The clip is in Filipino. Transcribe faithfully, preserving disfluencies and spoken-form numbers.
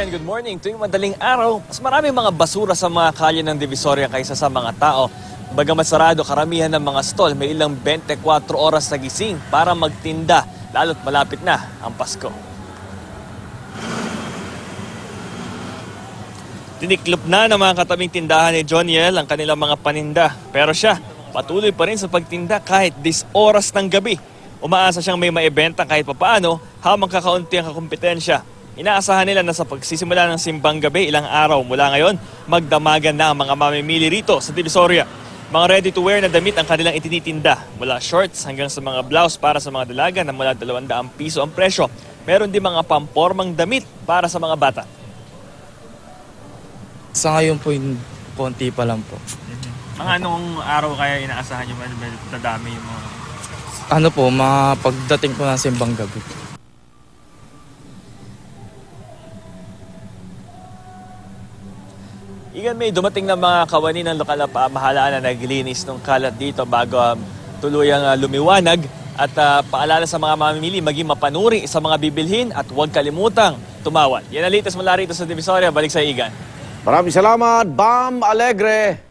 kaibigan, good morning. Tuwing madaling araw, mas maraming mga basura sa mga kalye ng Divisoria kaysa sa mga tao. Bagamat sarado karamihan ng mga stall, may ilang twenty-four oras na gising para magtinda, lalo't malapit na ang Pasko. Tiniklop na ng mga katabing tindahan ni Joniel ang kanilang mga paninda. Pero siya, patuloy pa rin sa pagtinda kahit dis oras ng gabi. Umaasa siyang may maibenta kahit papaano habang kakaunti ang kakumpetensya. Inaasahan nila na sa pagsisimula ng simbang gabi ilang araw mula ngayon, magdamagan na ang mga mamimili rito sa Divisoria. Mga ready-to-wear na damit ang kanilang itinitinda, mula shorts hanggang sa mga blouse para sa mga dalaga na mula dalawang daang piso ang presyo. Meron din mga pampormang damit para sa mga bata. Sa ngayon po, konti pa lang po. Mga anong araw kaya inaasahan nyo, madami yung mga... Ano po, mga pagdating po ng simbang gabi. Igan, may dumating na mga kawani ng lokal na pamahalaan na naglinis ng kalat dito bago um, tuluyang uh, lumiwanag. At uh, paalala sa mga mamimili, maging mapanuri sa mga bibilhin at huwag kalimutang tumawad. Yan ang latest mula rito sa Divisoria. Balik sa Igan. Maraming salamat, Bam Alegre.